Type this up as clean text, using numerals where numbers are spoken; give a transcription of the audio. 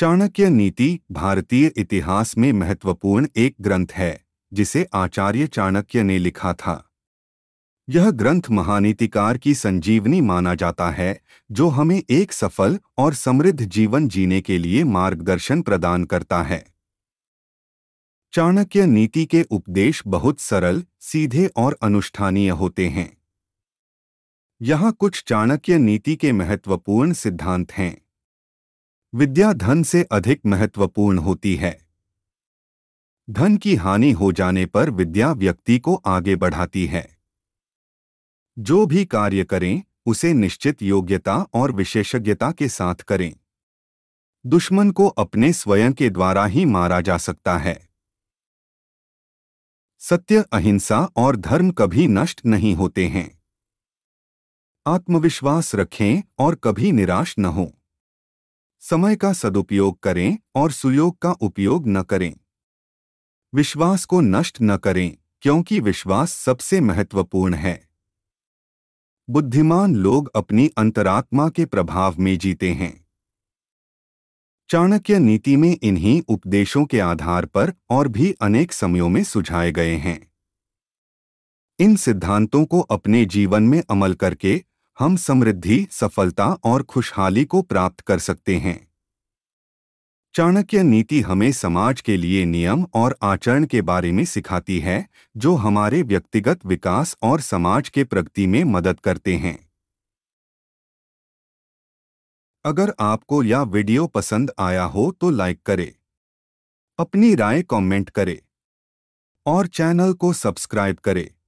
चाणक्य नीति भारतीय इतिहास में महत्वपूर्ण एक ग्रंथ है जिसे आचार्य चाणक्य ने लिखा था। यह ग्रंथ महानीतिकार की संजीवनी माना जाता है जो हमें एक सफल और समृद्ध जीवन जीने के लिए मार्गदर्शन प्रदान करता है। चाणक्य नीति के उपदेश बहुत सरल, सीधे और अनुष्ठानीय होते हैं। यहाँ कुछ चाणक्य नीति के महत्वपूर्ण सिद्धांत हैं। विद्या धन से अधिक महत्वपूर्ण होती है। धन की हानि हो जाने पर विद्या व्यक्ति को आगे बढ़ाती है। जो भी कार्य करें उसे निश्चित योग्यता और विशेषज्ञता के साथ करें। दुश्मन को अपने स्वयं के द्वारा ही मारा जा सकता है। सत्य, अहिंसा और धर्म कभी नष्ट नहीं होते हैं। आत्मविश्वास रखें और कभी निराश न हों। समय का सदुपयोग करें और सुयोग का उपयोग न करें। विश्वास को नष्ट न करें क्योंकि विश्वास सबसे महत्वपूर्ण है। बुद्धिमान लोग अपनी अंतरात्मा के प्रभाव में जीते हैं। चाणक्य नीति में इन्हीं उपदेशों के आधार पर और भी अनेक समयों में सुझाए गए हैं। इन सिद्धांतों को अपने जीवन में अमल करके हम समृद्धि, सफलता और खुशहाली को प्राप्त कर सकते हैं। चाणक्य नीति हमें समाज के लिए नियम और आचरण के बारे में सिखाती है जो हमारे व्यक्तिगत विकास और समाज के प्रगति में मदद करते हैं। अगर आपको यह वीडियो पसंद आया हो तो लाइक करें, अपनी राय कमेंट करें और चैनल को सब्सक्राइब करें।